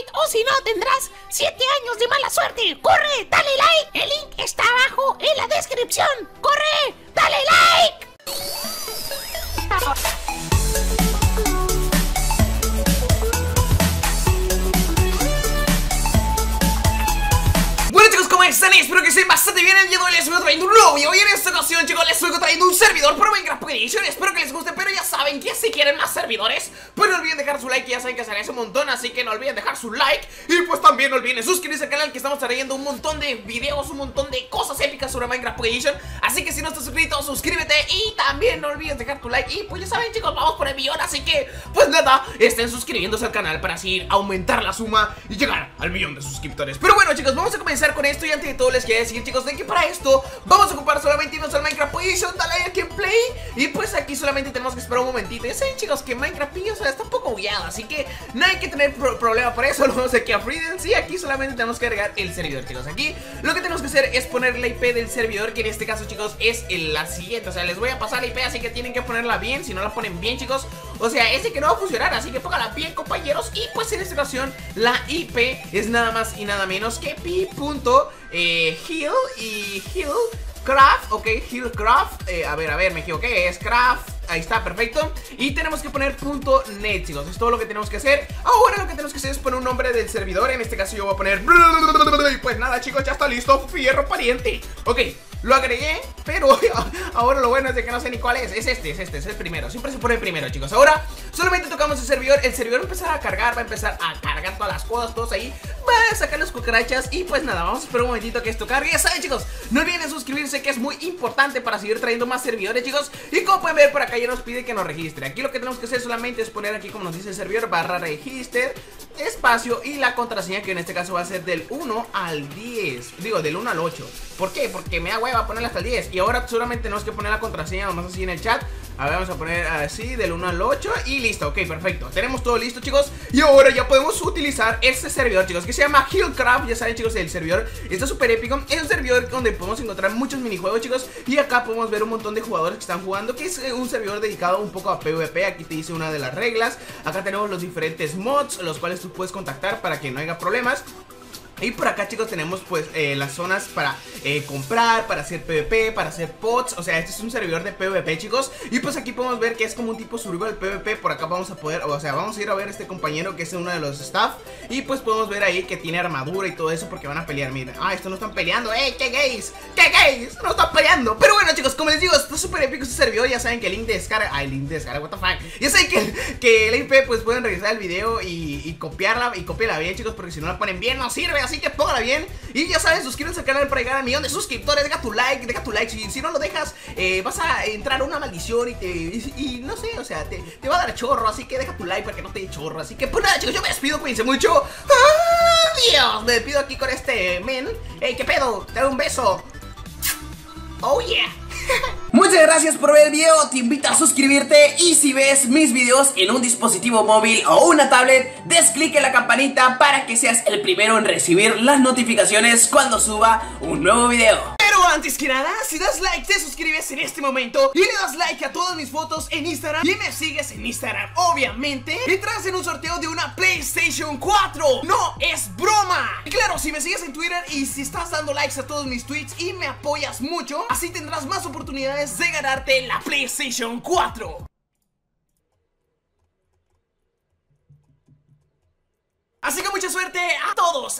Rabbit, o si no tendrás 7 años de mala suerte. ¡Corre! ¡Dale like! El link está abajo en la descripción. ¡Corre! ¡Dale like! Bueno chicos, ¿cómo están? Espero que estén bastante bien. El día de hoy les vengo trayendo un nuevo video y en esta ocasión chicos les vengo trayendo un servidor para Minecraft Pocket Edition. Espero que les guste, pero ya saben que si quieren más servidores, pues no olviden dejar su like, que ya saben que se hace un montón, así que no olviden dejar su like. Y pues también no olviden suscribirse al canal, que estamos trayendo un montón de videos, un montón de cosas épicas sobre Minecraft Pocket Edition. Así que si no estás suscrito, suscríbete y también no olviden dejar tu like. Y pues ya saben chicos, vamos por el millón, así que pues nada, estén suscribiéndose al canal para así aumentar la suma y llegar al millón de suscriptores. Pero bueno chicos, vamos a comenzar con esto y antes de todo les quería decir chicos de que para esto vamos a ocupar solamente irnos al Minecraft Pocket Edition, dale al gameplay. Y pues aquí solamente tenemos que esperar un momentito. Ya saben chicos que Minecraft Pocket Edition está un poco bugueado, así que no hay que tener problema por eso. Lo vamos aquí a Freedom. Sí, aquí solamente tenemos que agregar el servidor chicos. Aquí lo que tenemos que hacer es poner la IP del servidor, que en este caso chicos es la siguiente. O sea, les voy a pasar la IP, así que tienen que ponerla bien. Si no la ponen bien chicos, o sea, ese que no va a funcionar, así que pónganla bien compañeros. Y pues en esta ocasión la IP es nada más y nada menos que Pi.heal y Hillcraft, ok, Hillcraft, a ver, me equivoqué, es craft. Ahí está, perfecto. Y tenemos que poner .net, chicos. Es todo lo que tenemos que hacer. Ahora lo que tenemos que hacer es poner un nombre del servidor. En este caso yo voy a poner... Y pues nada, chicos, ya está listo. Fierro pariente. Ok, lo agregué, pero ahora lo bueno es de que no sé ni cuál es. Es este, es el primero. Siempre se pone el primero, chicos. Ahora solamente tocamos el servidor. El servidor va a empezar a cargar, todas las cosas, todos ahí. Va a sacar las cucarachas. Y pues nada, vamos a esperar un momentito que esto cargue. Ya saben, chicos, no olviden suscribirse, que es muy importante para seguir trayendo más servidores, chicos. Y como pueden ver por acá, ya nos pide que nos registre. Aquí lo que tenemos que hacer solamente es poner aquí, como nos dice el servidor, /register, espacio y la contraseña, que en este caso va a ser del 1 al 10, digo, del 1 al 8. ¿Por qué? Porque me da hueva ponerla hasta el 10. Y ahora solamente tenemos que poner la contraseña nomás así en el chat. A ver, vamos a poner así, del 1 al 8 y listo, ok, perfecto. Tenemos todo listo, chicos. Y ahora ya podemos utilizar este servidor, chicos, que se llama Hillcraft. Ya saben, chicos, el servidor está súper épico. Es un servidor donde podemos encontrar muchos minijuegos, chicos. Y acá podemos ver un montón de jugadores que están jugando, que es un servidor dedicado un poco a PvP. Aquí te dice una de las reglas. Acá tenemos los diferentes mods, los cuales tú puedes contactar para que no haya problemas. Y por acá chicos tenemos pues las zonas para comprar, para hacer PvP, para hacer pods. O sea, este es un servidor de PvP chicos. Y pues aquí podemos ver que es como un tipo survival PvP. Por acá vamos a poder, o sea, vamos a ir a ver a este compañero que es uno de los staff. Y pues podemos ver ahí que tiene armadura y todo eso, porque van a pelear, miren. Ah, estos no están peleando, ¡ey! ¡Qué gays! ¡Qué gays! No están peleando. Pero bueno chicos, como les digo, está súper épico este servidor. Ya saben que el link de descarga, el link de descarga, what the fuck. Ya saben que el IP pues pueden revisar el video y copiarla, y copiarla bien chicos, porque si no la ponen bien no sirve. Así que póngala bien. Y ya saben, suscríbanse al canal para llegar al millón de suscriptores. Deja tu like. Si no lo dejas, vas a entrar a una maldición. Y no sé, o sea, te va a dar chorro. Así que deja tu like para que no te dé chorro. Así que pues nada chicos, yo me despido, cuídense mucho. Adiós. Me despido aquí con este men. Ey, ¿qué pedo? Te doy un beso. Oh yeah. Muchas gracias por ver el video, te invito a suscribirte y si ves mis videos en un dispositivo móvil o una tablet, des clic en la campanita para que seas el primero en recibir las notificaciones cuando suba un nuevo video. Pero antes que nada, si das like, te suscribes en este momento y le das like a todas mis fotos en Instagram y me sigues en Instagram, obviamente entras en un sorteo de una PlayStation 4, no es broma. Y claro, si me sigues en Twitter y si estás dando likes a todos mis tweets y me apoyas mucho, así tendrás más oportunidades de ganarte la PlayStation 4. Así que mucha suerte a todos.